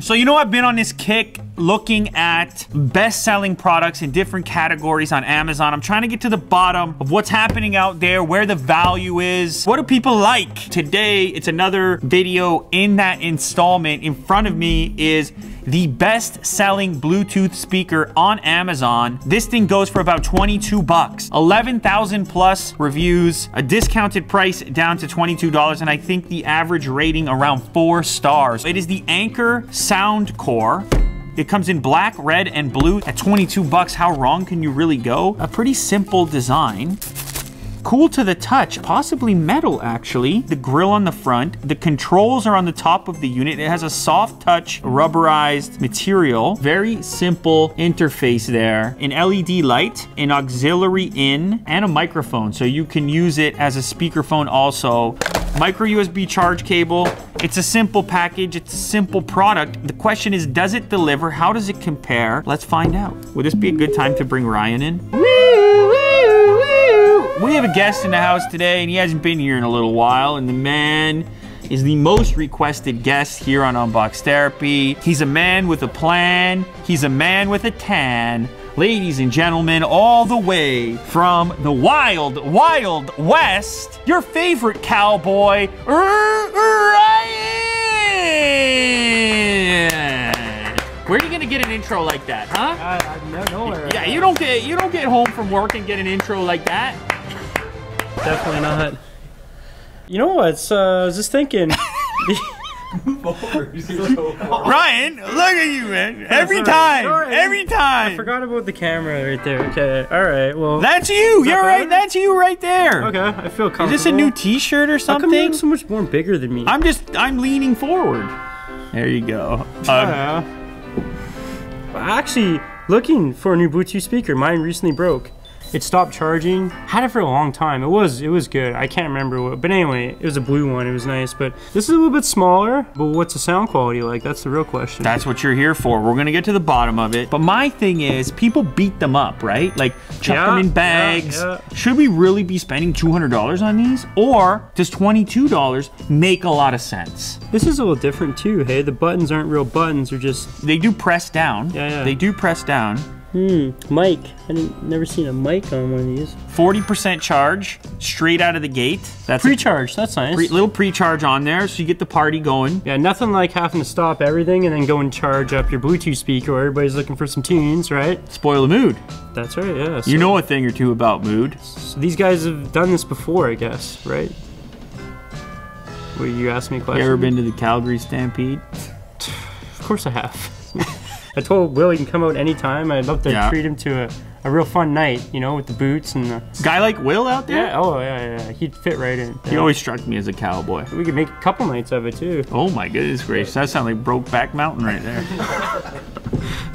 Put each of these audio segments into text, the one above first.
So you know, I've been on this kick looking at best-selling products in different categories on Amazon. I'm trying to get to the bottom of what's happening out there, where the value is, what do people like. Today, it's another video in that installment. In front of me is the best-selling Bluetooth speaker on Amazon. This thing goes for about 22 bucks. 11,000 plus reviews, a discounted price down to $22, and I think the average rating around 4 stars. It is the Anker Soundcore. It comes in black, red, and blue. At 22 bucks, how wrong can you really go? A pretty simple design. Cool to the touch, possibly metal actually. The grill on the front, the controls are on the top of the unit. It has a soft touch, rubberized material. Very simple interface there. An LED light, an auxiliary in, and a microphone. So you can use it as a speakerphone also. Micro USB charge cable. It's a simple package, it's a simple product. The question is, does it deliver? How does it compare? Let's find out. Would this be a good time to bring Ryan in? We have a guest in the house today, and he hasn't been here in a little while, and the man is the most requested guest here on Unbox Therapy. He's a man with a plan. He's a man with a tan. Ladies and gentlemen, all the way from the wild, wild west, your favorite cowboy, Ryan! Where are you gonna get an intro like that, huh? Nowhere. Yeah, you don't get home from work and get an intro like that. Definitely not. You know what? I was just thinking. Ryan, look at you, man. Every time. I forgot about the camera right there. Okay. All right. Well. That's you. You're right. That's you right there. Okay. I feel comfortable. Is this a new T-shirt or something? How come you're so much more bigger than me? I'm leaning forward. There you go. Actually, looking for a new Bluetooth speaker. Mine recently broke. It stopped charging. Had it for a long time. It was good. I can't remember what, but anyway, it was a blue one. It was nice, but this is a little bit smaller. But what's the sound quality like? That's the real question. That's what you're here for. We're gonna get to the bottom of it. But my thing is, people beat them up, right? Like chuck them in bags. Yeah. Should we really be spending $200 on these? Or does $22 make a lot of sense? This is a little different too, hey? The buttons aren't real buttons, they're just... They do press down. Yeah. They do press down. Mic. I've never seen a mic on one of these. 40% charge, straight out of the gate. That's pre-charge, that's nice. Little pre-charge on there, so you get the party going. Yeah, nothing like having to stop everything and then go and charge up your Bluetooth speaker. Everybody's looking for some tunes, right? Spoil the mood. That's right, yeah. So, you know a thing or two about mood. So these guys have done this before, I guess, right? Well, you asked me a question. You ever been to the Calgary Stampede? Of course I have. I told Will he can come out anytime. I'd love to treat him to a real fun night, you know, with the boots and the... Guy like Will out there? Yeah, yeah. He'd fit right in. Yeah. He always struck me as a cowboy. We could make a couple nights of it, too. Oh, my goodness gracious. That sounds like Brokeback Mountain right there.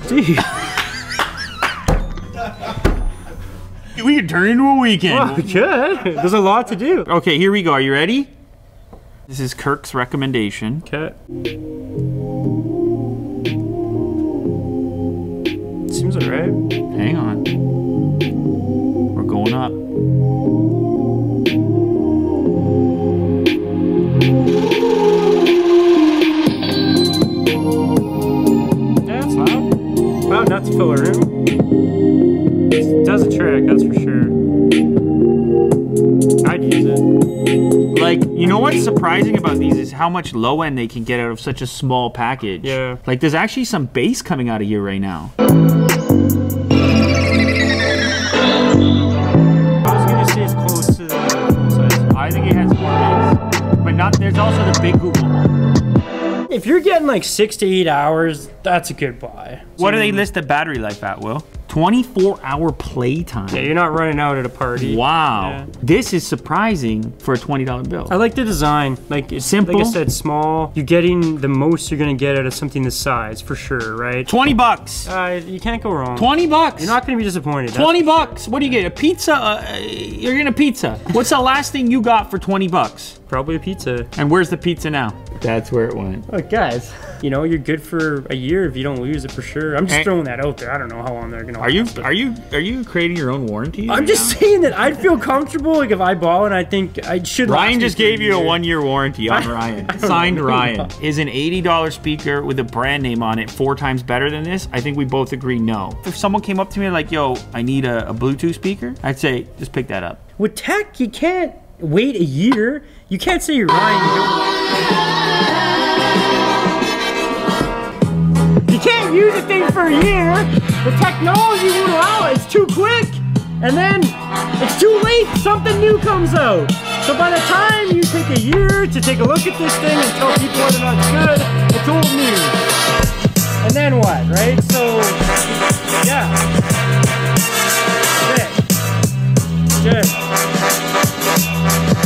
Dude. We could turn into a weekend. Well, we could. There's a lot to do. Okay, here we go. Are you ready? This is Kirk's recommendation. Okay. Seems alright. Hang on. We're going up. Yeah, that's loud. Wow, not to fill a room. It does a trick, that's for sure. I'd use it. Like, you know what's surprising about these is how much low end they can get out of such a small package. Yeah. Like, there's actually some bass coming out of here right now. There's also the big Google one. If you're getting like 6 to 8 hours, that's a good buy. What do they list the battery life at, Will? 24-hour playtime. Yeah, you're not running out at a party. Wow. Yeah. This is surprising for a $20 bill. I like the design. Like, it's simple. Like I said, small. You're getting the most you're going to get out of something this size, for sure, right? 20 bucks. You can't go wrong. 20 bucks. You're not going to be disappointed. 20 bucks. Sure. What do you get? A pizza? You're getting a pizza. What's the last thing you got for 20 bucks? Probably a pizza. And where's the pizza now? That's where it went. Look, guys, you know, you're good for a year if you don't lose it for sure. I'm just throwing that out there. I don't know how long they're gonna. Are you creating your own warranty? I'm just saying that I'd feel comfortable, like if I ball and I think I should. Ryan just gave you a one-year warranty on Ryan. Signed Ryan. Is an $80 speaker with a brand name on it 4 times better than this? I think we both agree no. If someone came up to me like, yo, I need a Bluetooth speaker, I'd say just pick that up. With tech, you can't wait a year. You can't say you're Ryan. You can't use a thing for a year. The technology won't allow it. It's too quick. And then it's too late. Something new comes out. So by the time you take a year to take a look at this thing and tell people whether or not it's good, it's old news. And then what, right? So, yeah. Good. Good.